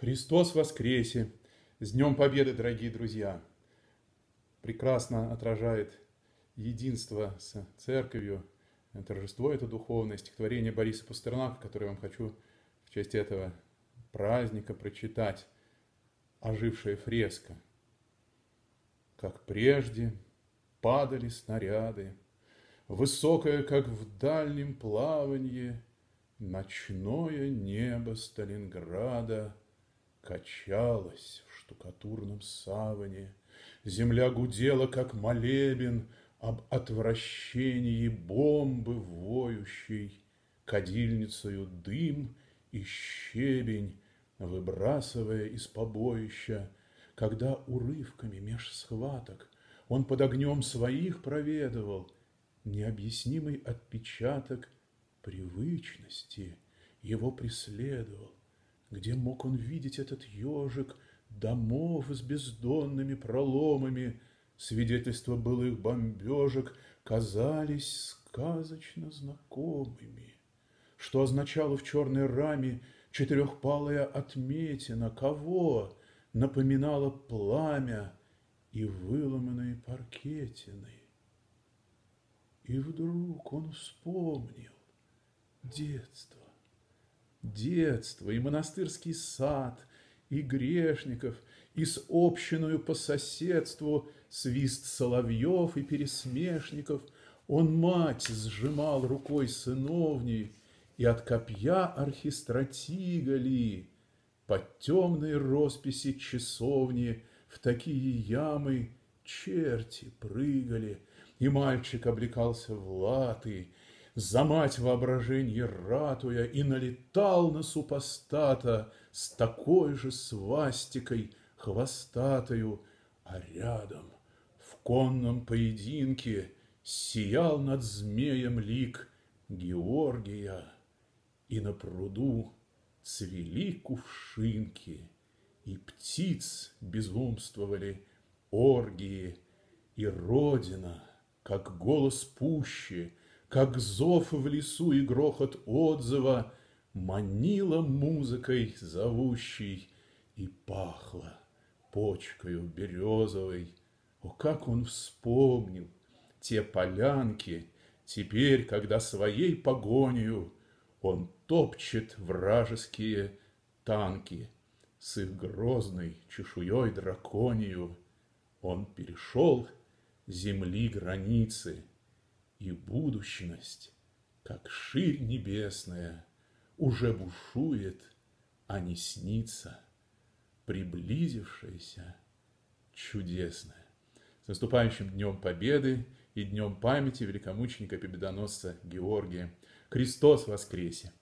Христос воскресе! С Днем Победы, дорогие друзья! Прекрасно отражает единство с Церковью, торжество это духовное стихотворение Бориса Пастернака, которое я вам хочу в честь этого праздника прочитать. Ожившая фреска. Как прежде падали снаряды, высокое, как в дальнем плаванье, ночное небо Сталинграда качалось в штукатурном саване. Земля гудела, как молебен об отвращении бомбы воющей, кадильницею дым и щебень, выбрасывая из побоища, когда урывками меж схваток он под огнем своих проведывал необъяснимый отпечаток привычности его преследовал. Где мог он видеть этот ежик домов с бездонными проломами? Свидетельства былых бомбежек казались сказочно знакомыми, что означало в черной раме четырехпалая отметина, кого напоминало пламя и выломанные паркетины. И вдруг он вспомнил детство, детство и монастырский сад, и грешников, и с общиною по соседству свист соловьев и пересмешников. Он мать сжимал рукой сыновней, и от копья архистратига ли под темные росписи часовни в такие ямы черти прыгали, и мальчик облекался в латы, за мать воображенье ратуя, и налетал на супостата с такой же свастикой хвостатою, а рядом в конном поединке сиял над змеем лик Георгия, и на пруду цвели кувшинки, и птиц безумствовали оргии, и родина, как голос пущи, как зов в лесу и грохот отзыва, манила музыкой зовущей и пахла почкою березовой. О, как он вспомнил те полянки, теперь, когда своей погонью он топчет вражеские танки. С их грозной чешуей драконию он перешел земли границы, и будущность, как ширь небесная, уже бушует, а не снится, приблизившаяся чудесная. С наступающим Днем Победы и Днем памяти великомученика-победоносца Георгия! Христос воскресе!